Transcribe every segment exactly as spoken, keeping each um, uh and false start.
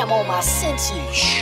and I'm on my senses.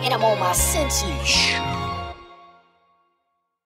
And I'm on my senses.